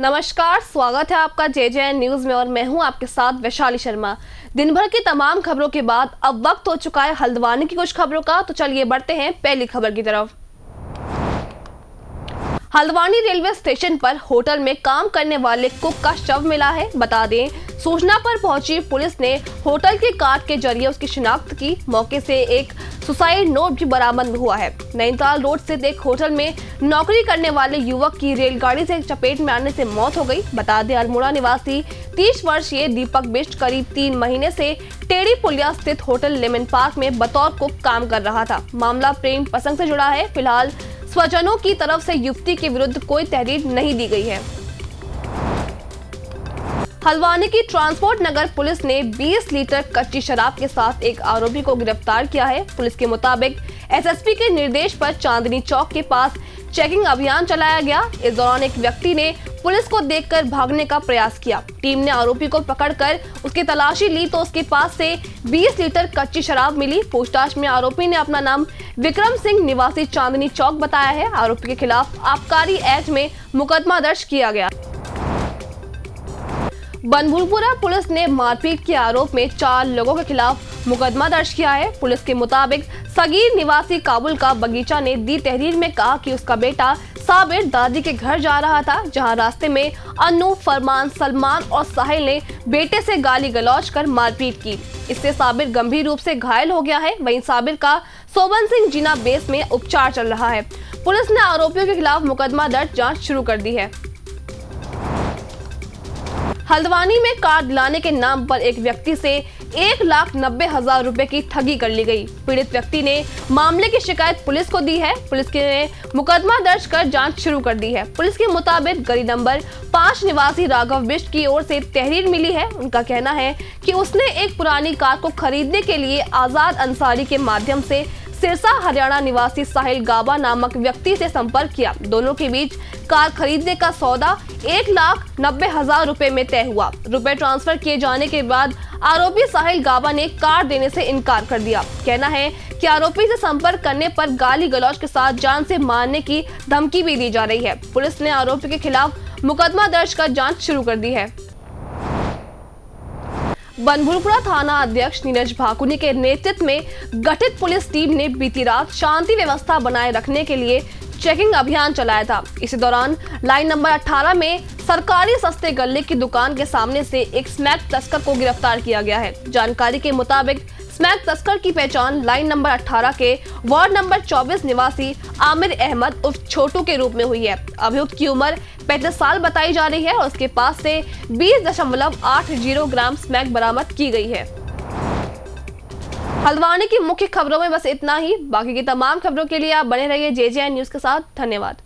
नमस्कार, स्वागत है आपका जेजेएन न्यूज में और मैं हूं आपके साथ वैशाली शर्मा। दिन भर की तमाम खबरों के बाद अब वक्त हो चुका है हल्द्वानी की कुछ खबरों का, तो चलिए बढ़ते हैं पहली खबर की तरफ। हल्द्वानी रेलवे स्टेशन पर होटल में काम करने वाले कुक का शव मिला है। बता दें, सूचना पर पहुंची पुलिस ने होटल के कार्ड के जरिए उसकी शिनाख्त की। मौके से एक सुसाइड नोट भी बरामद हुआ है। नैनीताल रोड स्थित एक होटल में नौकरी करने वाले युवक की रेलगाड़ी से चपेट में आने से मौत हो गई। बता दें, अल्मोड़ा निवासी 30 वर्षीय दीपक बिष्ट करीब 3 महीने से टेड़ी पुलिया स्थित होटल लेमन पार्क में बतौर कुक काम कर रहा था। मामला प्रेम प्रसंग से जुड़ा है। फिलहाल स्वजनों की तरफ से युवती के विरुद्ध कोई तहरीर नहीं दी गई है। हल्द्वानी की ट्रांसपोर्ट नगर पुलिस ने 20 लीटर कच्ची शराब के साथ एक आरोपी को गिरफ्तार किया है। पुलिस के मुताबिक एसएसपी के निर्देश पर चांदनी चौक के पास चेकिंग अभियान चलाया गया। इस दौरान एक व्यक्ति ने पुलिस को देखकर भागने का प्रयास किया। टीम ने आरोपी को पकड़कर उसकी तलाशी ली तो उसके पास से 20 लीटर कच्ची शराब मिली। पूछताछ में आरोपी ने अपना नाम विक्रम सिंह निवासी चांदनी चौक बताया है। आरोपी के खिलाफ आबकारी एक्ट में मुकदमा दर्ज किया गया। बनभुलपुरा पुलिस ने मारपीट के आरोप में 4 लोगों के खिलाफ मुकदमा दर्ज किया है। पुलिस के मुताबिक सगीर निवासी काबुल का बगीचा ने दी तहरीर में कहा कि उसका बेटा साबिर दादी के घर जा रहा था, जहां रास्ते में अनु, फरमान, सलमान और साहिल ने बेटे से गाली गलौज कर मारपीट की। इससे साबिर गंभीर रूप से घायल हो गया है। वहीं साबिर का सोबन सिंह जीना बेस में उपचार चल रहा है। पुलिस ने आरोपियों के खिलाफ मुकदमा दर्ज जांच शुरू कर दी है। हल्द्वानी में कार दिलाने के नाम पर एक व्यक्ति से 1,90,000 रुपए की ठगी कर ली गई। पीड़ित व्यक्ति ने मामले की शिकायत पुलिस को दी है। पुलिस ने मुकदमा दर्ज कर जांच शुरू कर दी है। पुलिस के मुताबिक गली नंबर 5 निवासी राघव बिष्ट की ओर से तहरीर मिली है। उनका कहना है कि उसने एक पुरानी कार को खरीदने के लिए आजाद अंसारी के माध्यम से सिरसा हरियाणा निवासी साहिल गाबा नामक व्यक्ति से संपर्क किया। दोनों के बीच कार खरीदने का सौदा 1,90,000 रुपए में तय हुआ। रुपए ट्रांसफर किए जाने के बाद आरोपी साहिल गाबा ने कार देने से इनकार कर दिया। कहना है कि आरोपी से संपर्क करने पर गाली गलौज के साथ जान से मारने की धमकी भी दी जा रही है। पुलिस ने आरोपी के खिलाफ मुकदमा दर्ज कर जाँच शुरू कर दी है। बनभुलपुरा थाना अध्यक्ष नीरज भाकुनी के नेतृत्व में गठित पुलिस टीम ने बीती रात शांति व्यवस्था बनाए रखने के लिए चेकिंग अभियान चलाया था। इसी दौरान लाइन नंबर 18 में सरकारी सस्ते गल्ले की दुकान के सामने से एक स्मैक तस्कर को गिरफ्तार किया गया है। जानकारी के मुताबिक स्मैक तस्कर की पहचान लाइन नंबर 18 के वार्ड नंबर 24 निवासी आमिर अहमद उर्फ छोटू के रूप में हुई है। अभियुक्त की उम्र 35 साल बताई जा रही है और उसके पास से 20.80 ग्राम स्मैक बरामद की गई है। हल्द्वानी की मुख्य खबरों में बस इतना ही। बाकी की तमाम खबरों के लिए आप बने रहिए जेजेएन न्यूज के साथ। धन्यवाद।